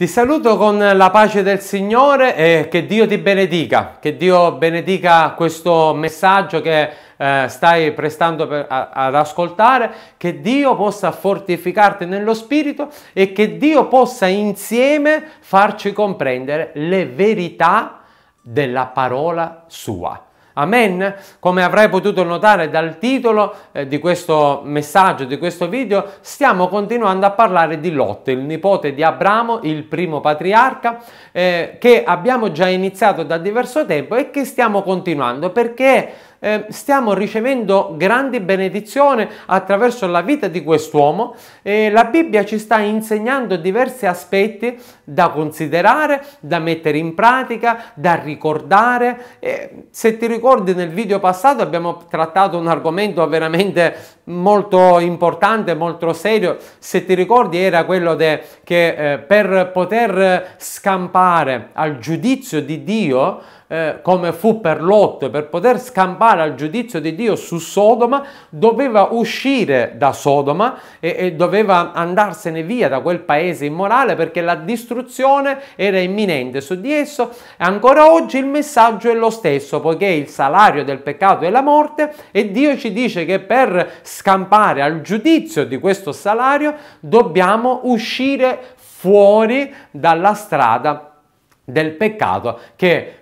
Ti saluto con la pace del Signore e che Dio ti benedica, che Dio benedica questo messaggio che stai prestando ad ascoltare, che Dio possa fortificarti nello spirito e che Dio possa insieme farci comprendere le verità della parola sua. Amen. Come avrai potuto notare dal titolo di questo messaggio, di questo video, stiamo continuando a parlare di Lot, il nipote di Abramo, il primo patriarca, che abbiamo già iniziato da diverso tempo e che stiamo continuando perché stiamo ricevendo grandi benedizioni attraverso la vita di quest'uomo e la Bibbia ci sta insegnando diversi aspetti da considerare, da mettere in pratica, da ricordare. Se ti ricordi, nel video passato abbiamo trattato un argomento veramente molto importante, molto serio. Se ti ricordi, era quello che per poter scampare al giudizio di Dio, come fu per Lot, per poter scampare al giudizio di Dio su Sodoma, doveva uscire da Sodoma e doveva andarsene via da quel paese immorale perché la distruzione era imminente su di esso. E ancora oggi il messaggio è lo stesso, poiché il salario del peccato è la morte e Dio ci dice che per scampare al giudizio di questo salario dobbiamo uscire fuori dalla strada del peccato che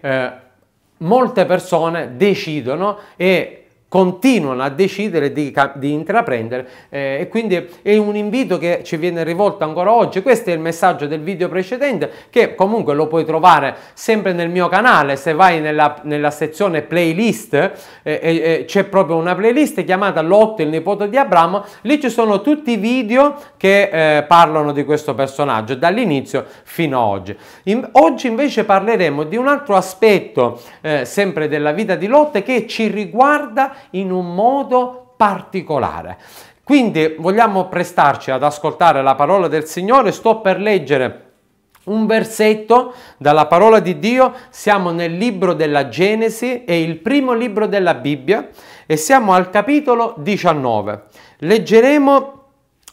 molte persone decidono e continuano a decidere di intraprendere, e quindi è un invito che ci viene rivolto ancora oggi. Questo è il messaggio del video precedente, che comunque lo puoi trovare sempre nel mio canale. Se vai nella sezione playlist, c'è proprio una playlist chiamata Lot, il nipote di Abramo. Lì ci sono tutti i video che parlano di questo personaggio dall'inizio fino ad oggi. Oggi invece parleremo di un altro aspetto sempre della vita di Lot, che ci riguarda in un modo particolare. Quindi vogliamo prestarci ad ascoltare la parola del Signore. Sto per leggere un versetto dalla parola di Dio. Siamo nel libro della Genesi, è il primo libro della Bibbia e siamo al capitolo 19. Leggeremo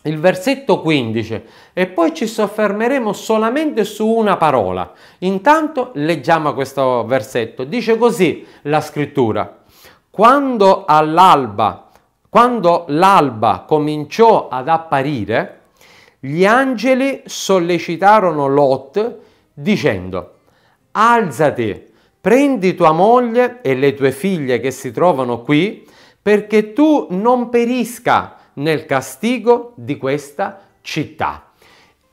il versetto 15 e poi ci soffermeremo solamente su una parola. Intanto leggiamo questo versetto. Dice così la scrittura: Quando l'alba cominciò ad apparire, gli angeli sollecitarono Lot dicendo: alzati, prendi tua moglie e le tue figlie che si trovano qui, perché tu non perisca nel castigo di questa città.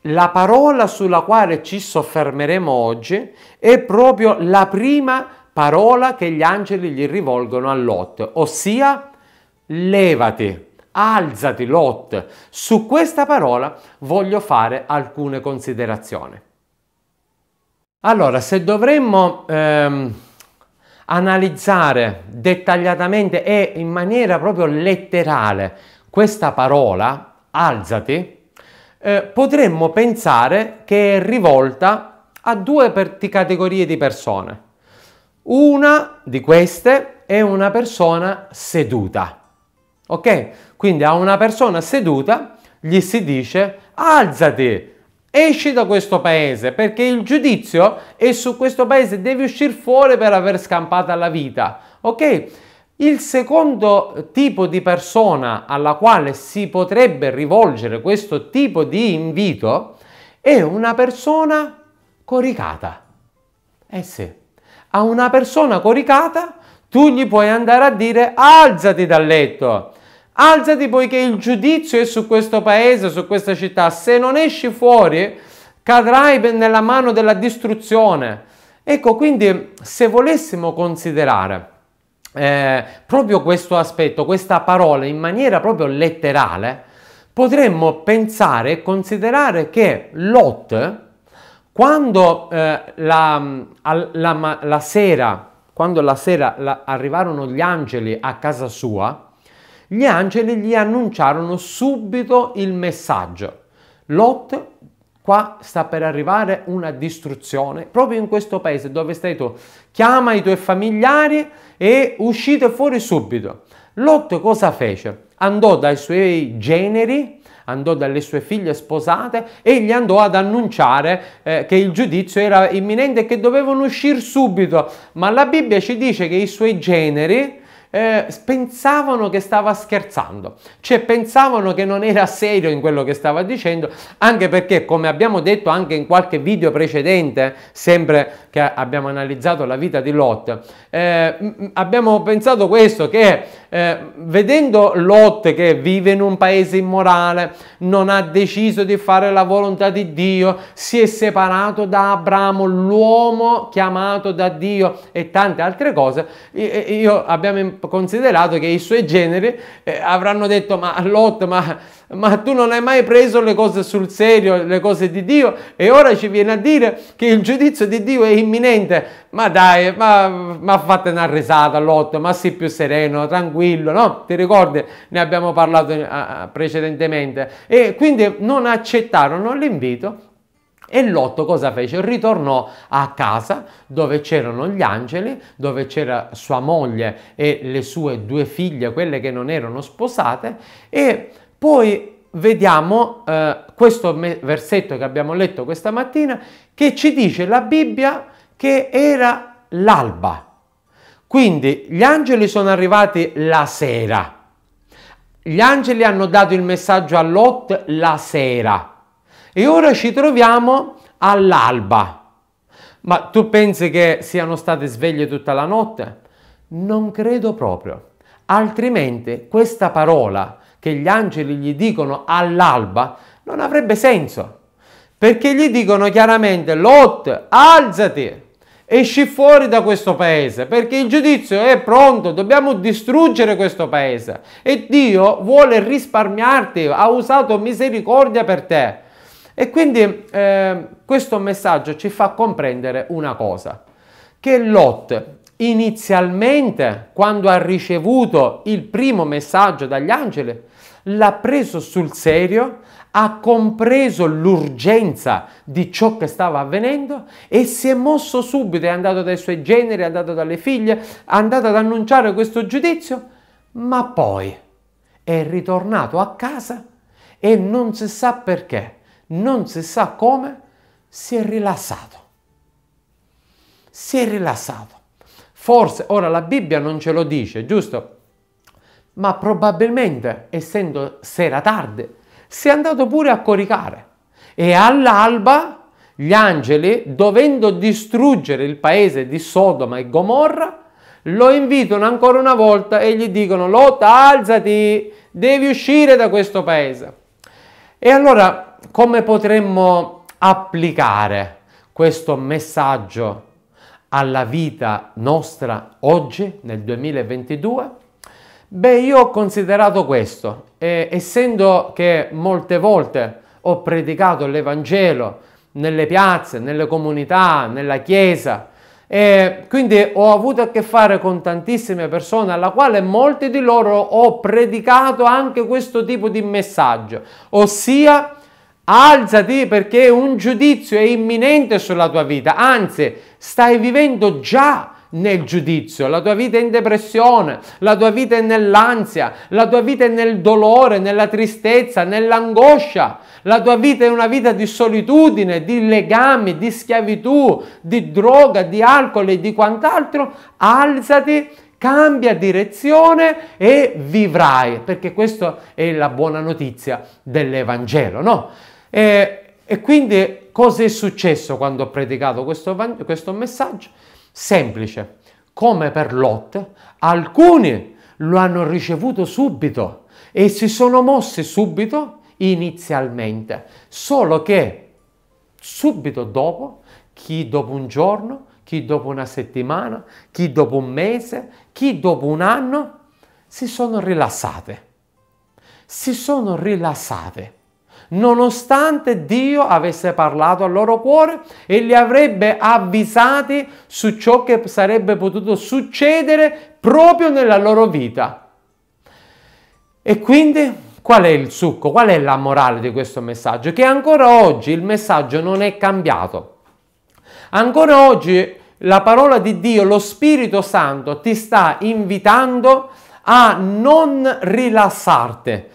La parola sulla quale ci soffermeremo oggi è proprio la prima parola che gli angeli gli rivolgono a Lot, ossia levati, alzati Lot. Su questa parola voglio fare alcune considerazioni. Allora, se dovremmo analizzare dettagliatamente e in maniera proprio letterale questa parola, alzati, potremmo pensare che è rivolta a due categorie di persone. Una di queste è una persona seduta, ok? Quindi a una persona seduta gli si dice: alzati, esci da questo paese, perché il giudizio è su questo paese, devi uscire fuori per aver scampato la vita, ok? Il secondo tipo di persona alla quale si potrebbe rivolgere questo tipo di invito è una persona coricata. Eh sì. A una persona coricata tu gli puoi andare a dire: alzati dal letto, alzati, poiché il giudizio è su questo paese, su questa città. Se non esci fuori cadrai nella mano della distruzione. Ecco, quindi se volessimo considerare proprio questo aspetto, questa parola in maniera proprio letterale, potremmo pensare e considerare che Lot, quando la sera arrivarono gli angeli a casa sua, gli angeli gli annunciarono subito il messaggio: Lot, qua sta per arrivare una distruzione, proprio in questo paese dove stai tu. Chiama i tuoi familiari e uscite fuori subito. Lot cosa fece? Andò dai suoi generi, andò dalle sue figlie sposate e gli andò ad annunciare che il giudizio era imminente e che dovevano uscire subito, ma la Bibbia ci dice che i suoi generi pensavano che stava scherzando, cioè pensavano che non era serio in quello che stava dicendo, anche perché, come abbiamo detto anche in qualche video precedente, sempre che abbiamo analizzato la vita di Lot, abbiamo pensato questo, che vedendo Lot che vive in un paese immorale, non ha deciso di fare la volontà di Dio, si è separato da Abramo, l'uomo chiamato da Dio, e tante altre cose, abbiamo considerato che i suoi generi avranno detto: ma Lot, ma tu non hai mai preso le cose sul serio, le cose di Dio, e ora ci viene a dire che il giudizio di Dio è imminente. Ma dai, ma fate una risata, Lot, ma sii più sereno, tranquillo, no? Ti ricordi? Ne abbiamo parlato precedentemente. E quindi non accettarono l'invito. E Lot cosa fece? Ritornò a casa dove c'erano gli angeli, dove c'era sua moglie e le sue due figlie, quelle che non erano sposate, e poi vediamo questo versetto che abbiamo letto questa mattina, che ci dice la Bibbia che era l'alba. Quindi gli angeli sono arrivati la sera, gli angeli hanno dato il messaggio a Lot la sera. E ora ci troviamo all'alba. Ma tu pensi che siano state sveglie tutta la notte? Non credo proprio. Altrimenti questa parola che gli angeli gli dicono all'alba non avrebbe senso. Perché gli dicono chiaramente: Lot, alzati, esci fuori da questo paese, perché il giudizio è pronto, dobbiamo distruggere questo paese. E Dio vuole risparmiarti, ha usato misericordia per te. E quindi questo messaggio ci fa comprendere una cosa, che Lot inizialmente, quando ha ricevuto il primo messaggio dagli angeli, l'ha preso sul serio, ha compreso l'urgenza di ciò che stava avvenendo e si è mosso subito, è andato dai suoi generi, è andato dalle figlie, è andato ad annunciare questo giudizio, ma poi è ritornato a casa e non si sa perché, non si sa come, si è rilassato. Si è rilassato. Forse, ora la Bibbia non ce lo dice, giusto? Ma probabilmente, essendo sera tardi, si è andato pure a coricare. E all'alba gli angeli, dovendo distruggere il paese di Sodoma e Gomorra, lo invitano ancora una volta e gli dicono: Lot, alzati, devi uscire da questo paese. E allora, come potremmo applicare questo messaggio alla vita nostra oggi, nel 2022? Beh, io ho considerato questo, essendo che molte volte ho predicato l'Evangelo nelle piazze, nelle comunità, nella chiesa, e quindi ho avuto a che fare con tantissime persone, alla quale molti di loro ho predicato anche questo tipo di messaggio, ossia: alzati, perché un giudizio è imminente sulla tua vita, anzi stai vivendo già nel giudizio, la tua vita è in depressione, la tua vita è nell'ansia, la tua vita è nel dolore, nella tristezza, nell'angoscia, la tua vita è una vita di solitudine, di legami, di schiavitù, di droga, di alcol e di quant'altro. Alzati, cambia direzione e vivrai, perché questa è la buona notizia dell'Evangelo, no? E quindi cosa è successo quando ho predicato questo messaggio? Semplice, come per Lot, alcuni lo hanno ricevuto subito e si sono mossi subito inizialmente, solo che subito dopo, chi dopo un giorno, chi dopo una settimana, chi dopo un mese, chi dopo un anno, si sono rilassate. Si sono rilassate. Nonostante Dio avesse parlato al loro cuore e li avrebbe avvisati su ciò che sarebbe potuto succedere proprio nella loro vita. E quindi qual è il succo? Qual è la morale di questo messaggio? Che ancora oggi il messaggio non è cambiato. Ancora oggi la parola di Dio, lo Spirito Santo, ti sta invitando a non rilassarti,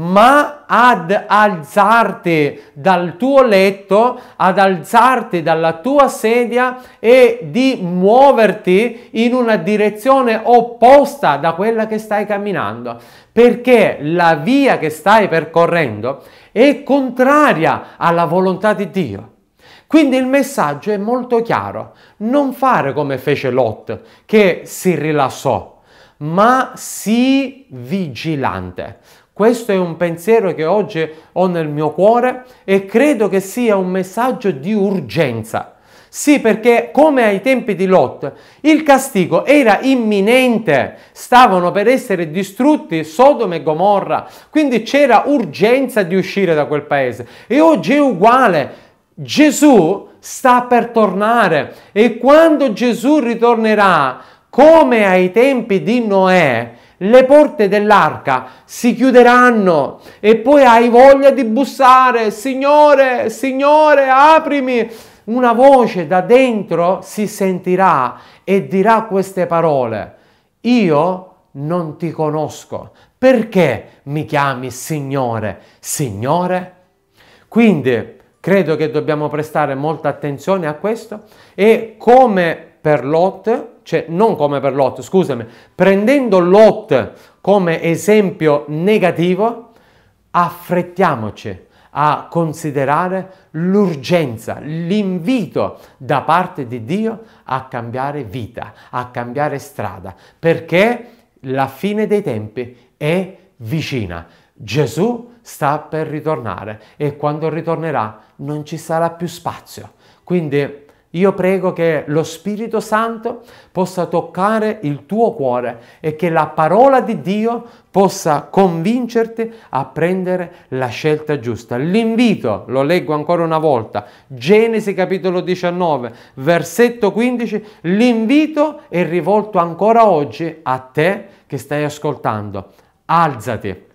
ma ad alzarti dal tuo letto, ad alzarti dalla tua sedia e di muoverti in una direzione opposta da quella che stai camminando, perché la via che stai percorrendo è contraria alla volontà di Dio. Quindi il messaggio è molto chiaro: non fare come fece Lot, che si rilassò, ma sii vigilante. Questo è un pensiero che oggi ho nel mio cuore e credo che sia un messaggio di urgenza. Sì, perché come ai tempi di Lot, il castigo era imminente, stavano per essere distrutti Sodoma e Gomorra, quindi c'era urgenza di uscire da quel paese. E oggi è uguale. Gesù sta per tornare e quando Gesù ritornerà, come ai tempi di Noè, le porte dell'arca si chiuderanno e poi hai voglia di bussare: Signore, Signore, aprimi! Una voce da dentro si sentirà e dirà queste parole: io non ti conosco, perché mi chiami Signore, Signore? Quindi credo che dobbiamo prestare molta attenzione a questo e, come per Lot, cioè non come per Lot, scusami, prendendo Lot come esempio negativo, affrettiamoci a considerare l'urgenza, l'invito da parte di Dio a cambiare vita, a cambiare strada, perché la fine dei tempi è vicina. Gesù sta per ritornare e quando ritornerà non ci sarà più spazio. Quindi io prego che lo Spirito Santo possa toccare il tuo cuore e che la parola di Dio possa convincerti a prendere la scelta giusta. L'invito, lo leggo ancora una volta, Genesi capitolo 19, versetto 15, l'invito è rivolto ancora oggi a te che stai ascoltando. Alzati.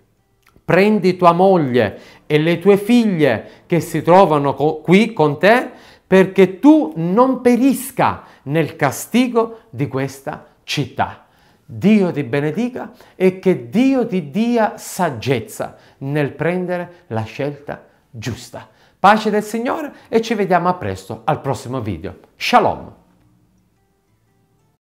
Prendi tua moglie e le tue figlie che si trovano qui con te, perché tu non perisca nel castigo di questa città. Dio ti benedica e che Dio ti dia saggezza nel prendere la scelta giusta. Pace del Signore e ci vediamo a presto al prossimo video. Shalom!